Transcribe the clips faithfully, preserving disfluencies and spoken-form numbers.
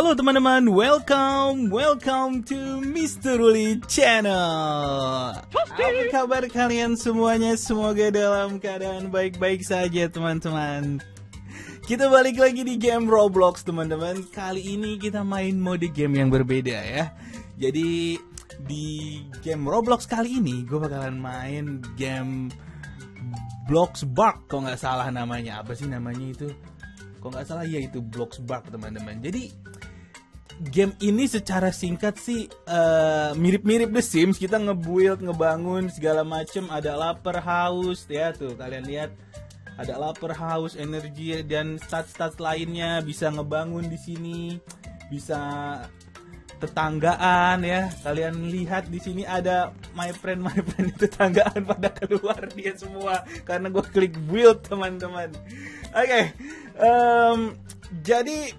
Halo teman-teman, welcome, welcome to Mister Ruli Channel. Apa kabar kalian semuanya? Semoga dalam keadaan baik-baik saja teman-teman. Kita balik lagi di game Roblox teman-teman. Kali ini kita main mode game yang berbeda ya. Jadi di game Roblox kali ini gue bakalan main game Bloxburg, kalau nggak salah namanya. Apa sih namanya itu? Kalau nggak salah ya itu Bloxburg teman-teman. Jadi game ini secara singkat sih mirip-mirip uh, The Sims. Kita nge-build, ngebangun segala macem. Ada lapar, haus ya tuh kalian lihat. Ada lapar, haus, energi dan stat-stat lainnya. Bisa ngebangun di sini, bisa tetanggaan ya. Kalian lihat di sini ada my friend my friend tetanggaan pada keluar dia semua karena gue klik build teman-teman. Oke, okay. um, jadi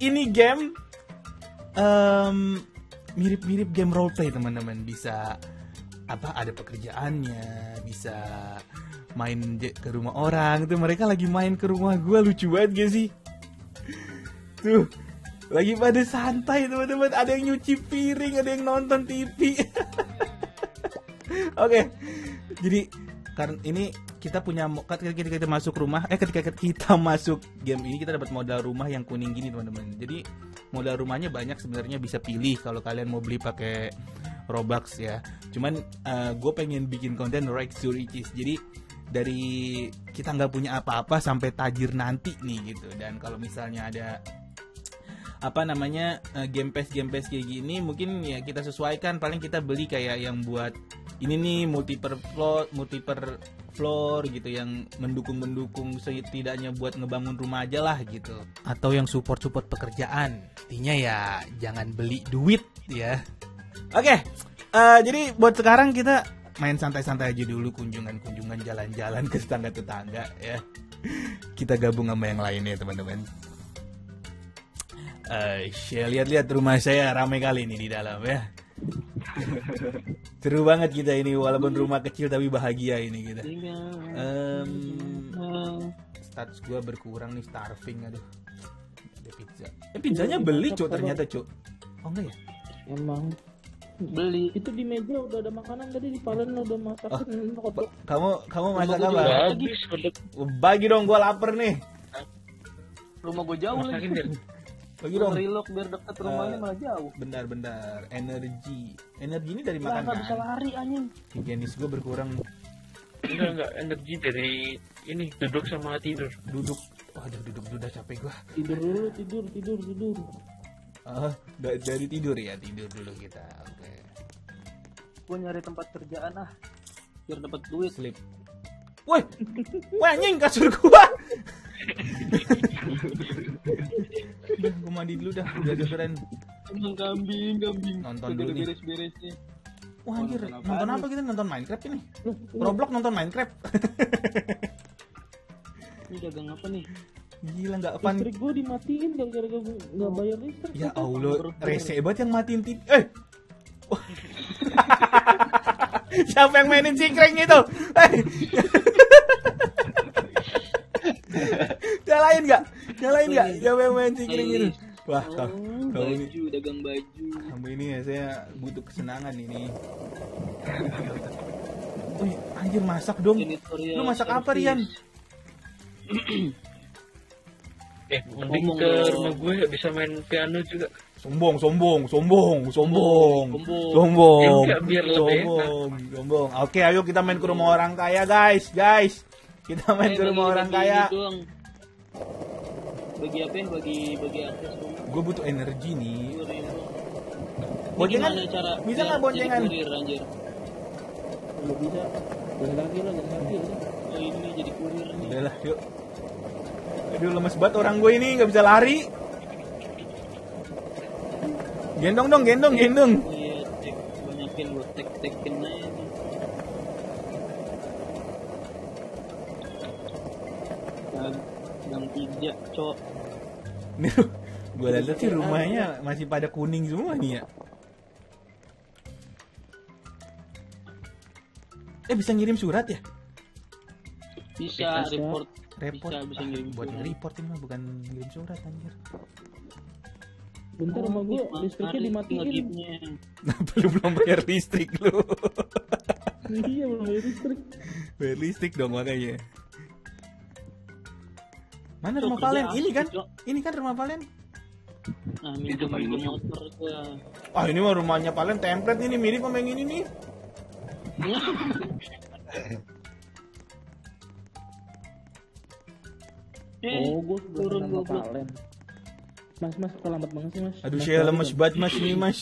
ini game mirip-mirip um, game roleplay teman-teman. Bisa apa? Ada pekerjaannya, bisa main ke rumah orang. Tuh mereka lagi main ke rumah gue, lucu banget gak sih? Tuh. Lagi pada santai teman-teman, ada yang nyuci piring, ada yang nonton T V. Oke, okay. Jadi karena ini kita punya, ketika kita, kita masuk rumah, eh ketika kita masuk game ini kita dapat modal rumah yang kuning gini teman-teman. Jadi modal rumahnya banyak sebenarnya, bisa pilih kalau kalian mau beli pakai Robux ya. Cuman uh, gue pengen bikin konten Right to Riches. Jadi dari kita nggak punya apa-apa sampai tajir nanti nih gitu. Dan kalau misalnya ada apa namanya game pass game pass kayak gini, mungkin ya kita sesuaikan. Paling kita beli kayak yang buat ini nih, multi per floor multi per floor gitu, yang mendukung mendukung setidaknya buat ngebangun rumah aja lah gitu, atau yang support support pekerjaan. Intinya ya jangan beli duit ya. Oke, okay. uh, jadi buat sekarang kita main santai-santai aja dulu, kunjungan-kunjungan, jalan-jalan ke tetangga-tetangga ya. Kita gabung sama yang lainnya teman-teman. Saya uh, lihat-lihat rumah saya ramai kali ini di dalam ya. Seru banget kita ini, walaupun rumah kecil tapi bahagia ini kita. Um, status gue berkurang nih, starving. Aduh. Ada pizza. Eh pizzanya beli cok ternyata cok. Oh enggak ya? Emang beli. Itu di meja udah ada makanan tadi, di palen udah masakan. Oh, kamu kamu masak apa? Bagi dong, gue lapar nih. Rumah gue jauh lagi. Bagi dong. Relok biar dekat rumahnya, uh, malah jauh. Benar-benar energi. Energi ini dari makanan. Enggak bisa lari anjing. Higienis gue berkurang. Enggak enggak energi dari ini, duduk sama tidur. Duduk. Waduh, duduk udah capek gua. Tidur dulu, tidur, tidur, tidur. Ah, uh, dari tidur ya, tidur dulu kita. Oke. Okay. Gua nyari tempat kerjaan ah. Biar dapat duit. Sleep. Woi. Wah, anjing kasur gua. Udah, gue mandi dulu dah, udah udah keren. Nonton kambing, kambing. Nonton dulu nih. Beres-beresnya. Wah anjir, nonton, nonton apa kita? Nonton Minecraft ini? Roblox nonton Minecraft. Ini dagang apa nih? Gila nggak fun. Listrik gue dimatiin dan gara-gara gue nggak bayar listrik. Ya Allah, rese banget yang matiin T V. Eh. Siapa yang mainin cingkreng itu? Eh. Nyalain nggak? Nyalain nggak? Siapa yang main cingkring ini? Wah, oh, kamu baju, ini, dagang baju. Kamu ini ya, saya butuh kesenangan ini. Wih, anjir masak dong. Lu masak apa Rian? eh, mending ke rumah gue bisa main piano juga. Sombong, sombong, sombong, sombong, sombong, sombong, sombong, sombong. Oke, ayo kita main ke rumah orang kaya guys, guys. Kita main ke rumah orang kaya. Bagi apa ya? Bagi bagi akses. Gue butuh energi nih. Boncengan? Bisa nggak boncengan? Kalau bisa, jangan lagi lah, jangan lagi lah. Oh ini jadi kurir nih. Udahlah, yuk. Aduh lemes banget orang gue ini, nggak bisa lari. Gendong dong, gendong, gendong. Iya, tek banyakin lo, tek tekin aja. Yang tiga, cok. Nih, gue lihat sih rumahnya masih pada kuning semua nih ya. Eh bisa ngirim surat ya? Bisa, bisa. Report. Report. Bisa, bisa ngirim. Ah, buat ngirim report ini mah bukan ngirim surat anjir. Bentar rumah gue listriknya dimatiin. Belum belum bayar listrik lu. Iya belum bayar listrik. Bayar listrik dong makanya. Mana rumah Valen? Ini kan, ini kan rumah Valen. Nah, minjem motor gue. Wah ini mah rumahnya Valen template nih, mirip sama yang ini nih. Oh gue turun sama Valen. Mas, mas, kok lambat banget sih, mas? Aduh, mas, saya lemes banget, mas, nih, mas.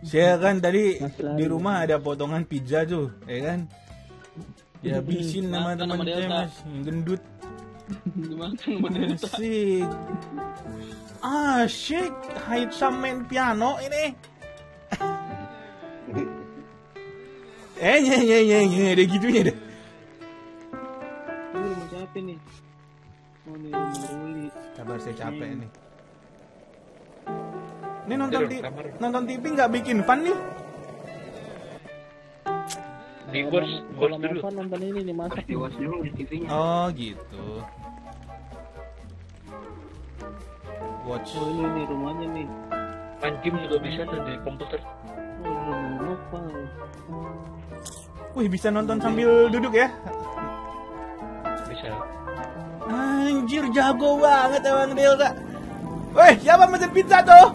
Saya kan tadi di rumah ada potongan pizza tuh, ya kan? Dihabisin sama teman saya, mas. Gendut. Asik. Asik, Haitsam main piano ini. Eh, nye, nye, nye, nye, ada gitunya deh. Ini mau capek nih. Mau nih, mau sabar, saya capek nih. Ini nonton T V, nonton T V nggak bikin fun nih? Di bos, bos dulu. Nonton ini nih masak. Di bos dulu di T V-nya. Oh gitu. Watch. Oh, ini nih rumahnya nih. Main game juga bisa tuh di komputer. Wih bisa nonton sambil duduk ya? Bisa. Anjir jago banget emang Delta. Wih siapa mesin pizza tuh?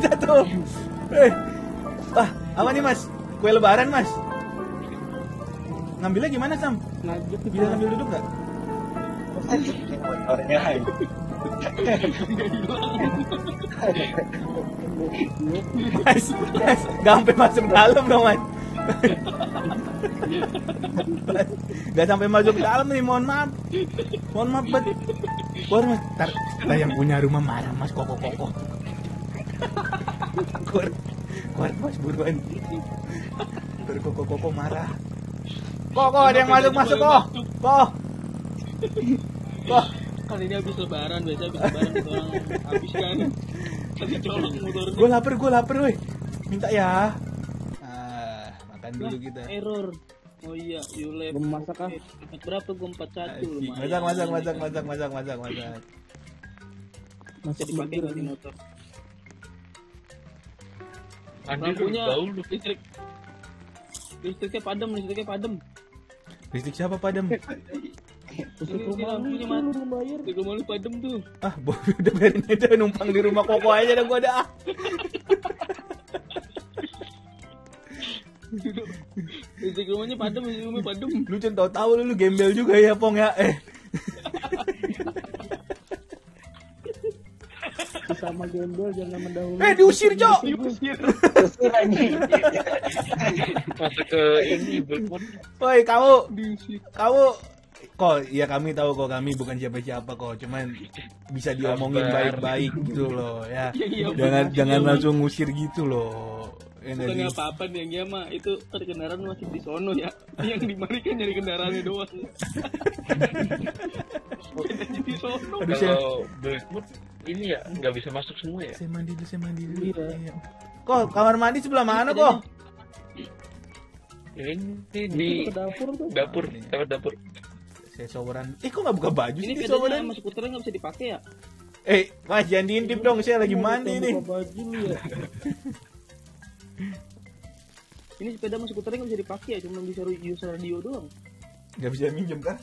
Jatuh. Eh. Wah, apa nih mas? Kue lebaran mas. Ngambilnya gimana Sam? Bisa ngambil duduk nggak? Mas, mas, gak sampai masuk dalam dong mas. Gak sampai masuk dalam nih, mohon maaf. Mohon maaf bet. Wah mas, tar, tar yang punya rumah marah mas, kokoh kokoh. Keluar, keluar mas buruan. Berkoko-koko marah. Koko ada yang masuk masuk kok. Kok. Kok. Kali ini habis lebaran biasa habis lebaran orang habis kan. Kecolok motornya. Gue lapar, gue lapar weh. Minta ya. Ah, makan dulu kita. Error. Oh iya, Yulep. Masak ah. Berapa gue empat puluh satu lumayan. Masak, masak, masak, masak, masak, masak, masak. Masih dipakai di motor. Lampunya listrik, listriknya padam, listriknya padam. Listrik siapa padam? Listrik rumah lu mana? Listrik rumah lu padam tuh. Ah, bodoh udah biarin aja numpang di rumah koko aja dah gua dah. Listrik rumahnya padam, listrik rumahnya padam. Lu cuma tahu-tahu lu, lu gembel juga ya Pong ya. Eh. Sama gembel jangan mendahului. Eh diusir Cok. Diusir. Diusir anjing. Masuk ke ini belpon. Woi kamu. Diusir. Kamu kok ya kami tahu kok kami bukan siapa-siapa kok, cuman bisa diomongin baik-baik gitu loh ya. Jangan jangan langsung ngusir gitu loh. Bukan apa-apa nih yang ya mah itu terkendaraan masih di sono ya. Yang dimari kan nyari kendaraannya doang. Di sono. Kalau belpon ini ya nggak bisa masuk semua ya. Saya mandi dulu, saya mandi dulu. Iya. Kok kamar mandi sebelah mana kok? Ini di dapur tuh. Dapur, tempat dapur. Saya showeran. Eh kok nggak buka baju sih? Ini showeran masuk kotoran nggak bisa dipakai ya? Eh mas jangan diintip dong, saya lagi mandi nih. Ini sepeda masuk kotoran nggak bisa dipakai ya, cuma bisa use radio doang. Nggak bisa minjem kan?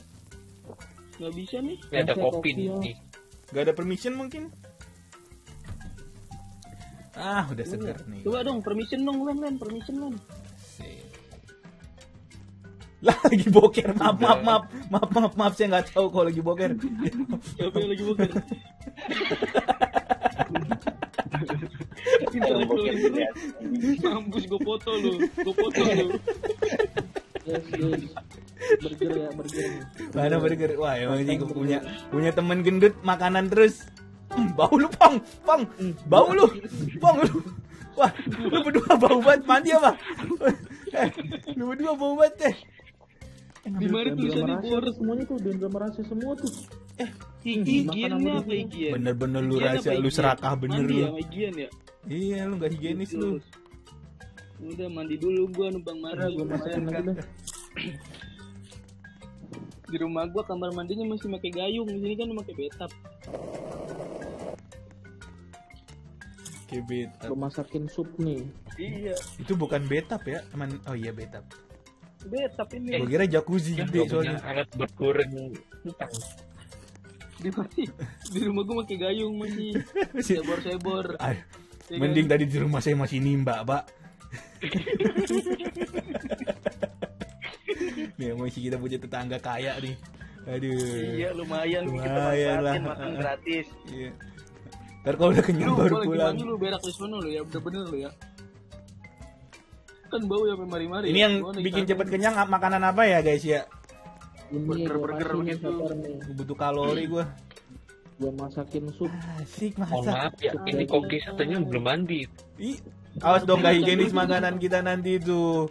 Nggak bisa nih. Ada kopi nih. Gak ada permission mungkin? Ah, udah segar nih. Coba dong, permission dong, Len, Len, permission Len. Lah, lagi boker, maaf, maaf, maaf, maaf, maaf, maaf, saya nggak tahu kalau lagi boker. Siapa yang lagi boker? Mampus, gue foto lu, gue foto lu. Burger ya, burger. Mana burger? Wah, emang sih punya punya teman gendut makanan terus. Mm, bau lu, Pong. Pong, bau lu. Pong lu. Wah, lu berdua bau banget, mandi apa? Eh, lu berdua bau banget deh. Di mana tulisannya bor semuanya tuh dendam rahasia semua tuh. Eh, higiennya apa higien? Bener-bener lu rahasia, lu serakah bener lu. Iya, lu enggak higienis lu. Udah mandi dulu gua numpang marah gua masukin lagi dah. Di rumah gua kamar mandinya masih pakai gayung, di sini kan pakai bathtub. Kayak betap. Gua masakin sup nih. Iya. Itu bukan betap ya? Teman. Oh iya betap. Betap ini. Gua kira jacuzzi gede soalnya. Alat berkurang. Di di rumah gua pakai gayung masih. Sebor-sebor. Mending tadi di rumah saya masih nimba, Pak. Nih masih kita punya tetangga kaya nih. Aduh. Iya lumayan, lumayan kita masakin lah. Makan gratis. Iya. Ntar kalau udah kenyang baru pulang. Lu berak di sana lu ya, bener-bener lu ya. Kan bau ya mari-mari. Ini ya. Yang oh, bikin cepet kenyang makanan apa ya guys ya? Burger-burger gitu. Butuh kalori gua. Gua masakin sup. Asik masak. Oh, maaf ya, ini koki satunya belum mandi. Ih, awas dong gak higienis makanan kita nanti itu.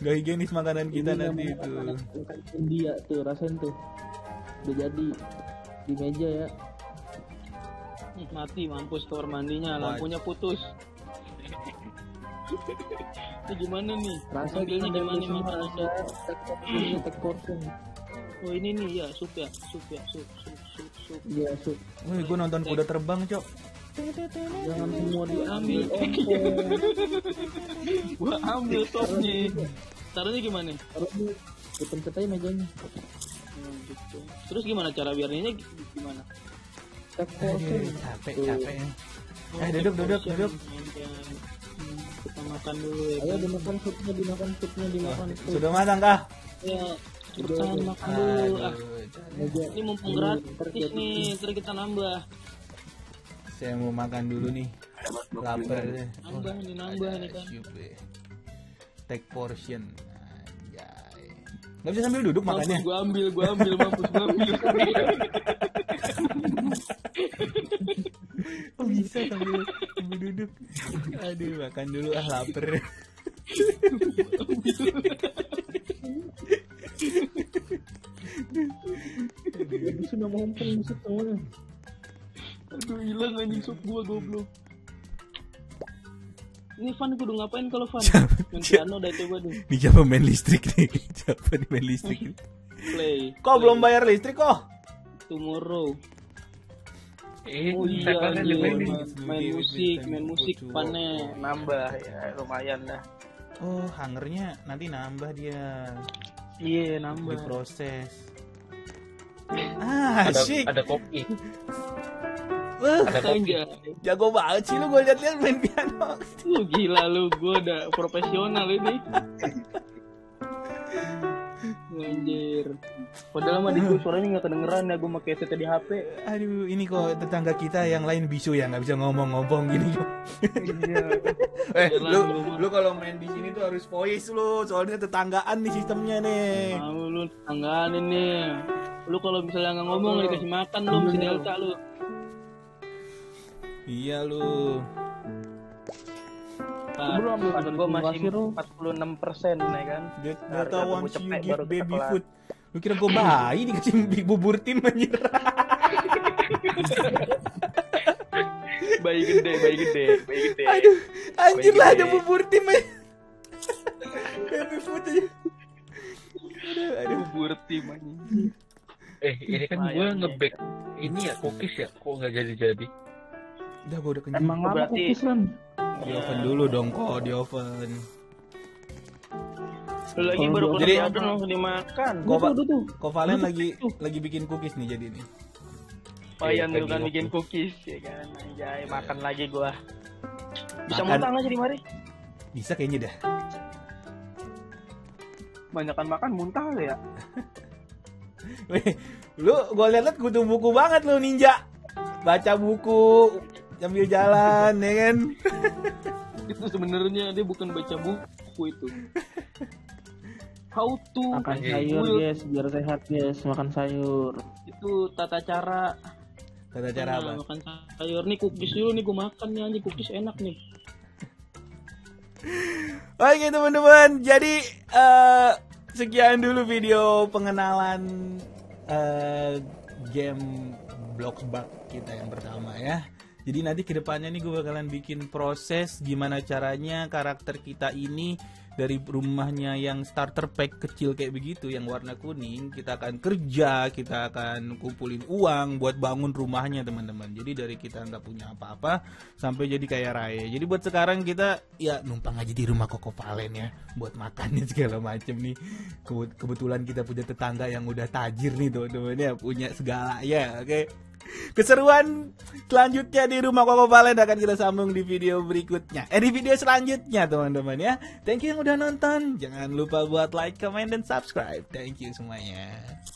Gak higienis makanan kita ini nanti itu. Dia tuh rasain tuh. Udah jadi di meja ya. Mati mampus kamar mandinya, lampunya putus. Itu gimana nih? Rasanya gimana nih makanan saya? Tek portion. Oh ini nih ya, sup ya, sup ya, sup, sup, sup, sup. Iya, sup. Wih, gue nonton kuda terbang, Cok. Jangan semua diambil. Gua ambil topnya. Caranya gimana? Dipencet aja mejanya. Terus gimana cara biarnya? Gimana? Capek, capek. Eh duduk, duduk, duduk. Kita makan dulu. Ayo dimakan supnya, dimakan supnya, dimakan. Sudah matang kah? Ya. Cepetan makan dulu. Ini mumpung gratis nih, terus kita nambah. Saya mau makan dulu nih. Lapar deh. Nambah nih, nambah nih kan. Take portion. Anjay. Enggak bisa sambil duduk makannya. Gua ambil, gua ambil, mampus gua ambil. Oh, bisa sambil duduk. Aduh, makan dulu ah lapar. Aduh, sudah mampus musuh tawanya. Aduh hilang anjing sup gua goblok. Ini Van kudu ngapain kalau Van? Yang piano udah coba dulu. Ini siapa main listrik nih? Siapa nih main listrik? Play. Kok play. Belum bayar listrik kok? Tomorrow. Eh, oh iya, iya main, main musik, main musik Pane. Nambah ya lumayan dah. Oh hangernya nanti nambah dia. Iya yeah, nambah. Diproses. Ah ada, asik. Ada kopi. Uh, jago banget sih lu gue liat-liat main piano. Lu gila lu, gue udah profesional ini. Anjir. Padahal mah di gue suaranya gak kedengeran ya, gue pake headset di H P. Aduh, ini kok tetangga kita yang lain bisu ya, gak bisa ngomong-ngomong gini. Iya. Eh, Jalan lu, lu kalau main di sini tuh harus voice lu, soalnya tetanggaan nih sistemnya nih. Mau lu tetanggaan ini. Lu kalau misalnya gak ngomong, lu dikasih makan lu, mesti delta lu. Iya lu. Belum belum gua masih empat puluh enam persen ya kan. Data once you give baby food. Lu kira gua bayi dikasih bubur tim menyerah. Bayi gede, bayi gede, bayi gede. Aduh, anjir lah ada bubur tim. Baby food aja. Aduh, ada bubur tim anjing. Eh, ini kan gua ngeback ini ya kokis ya, kok enggak jadi-jadi. Udah gue udah kenyang. Emang lama kukis kan? Di oven dulu dong kok, di oven. Lagi baru keluar oven langsung dimakan. Kovalen lagi lagi bikin kukis nih jadi nih. Payan dulu kan bikin kukis ya kan. Anjay, makan lagi gua. Bisa muntah enggak jadi mari? Bisa kayaknya dah. Banyakan makan muntah ya. Weh, lu gua lihat-lihat kudu buku banget lu ninja. Baca buku sambil jalan, ya kan? Itu sebenarnya dia bukan baca buku itu. How to makan sayur, guys, biar sehat, guys. Makan sayur. Itu tata cara. Tata cara apa? Makan sayur. Nih cookies dulu nih gue makan nih, anjing cookies enak nih. Oke, teman-teman. Jadi uh, sekian dulu video pengenalan uh, game Bloxburg kita yang pertama ya. Jadi nanti kedepannya nih gue bakalan bikin proses gimana caranya karakter kita ini dari rumahnya yang starter pack kecil kayak begitu yang warna kuning, kita akan kerja, kita akan kumpulin uang buat bangun rumahnya teman-teman. Jadi dari kita nggak punya apa-apa sampai jadi kaya raya. Jadi buat sekarang kita ya numpang aja di rumah Koko Valen ya buat makannya segala macem nih. Kebetulan kita punya tetangga yang udah tajir nih teman-teman ya, punya segala ya. Oke okay. Keseruan selanjutnya di rumah Koko Valen akan kita sambung di video berikutnya. Eh di video selanjutnya teman-teman ya. Thank you yang udah nonton. Jangan lupa buat like, comment, dan subscribe. Thank you semuanya.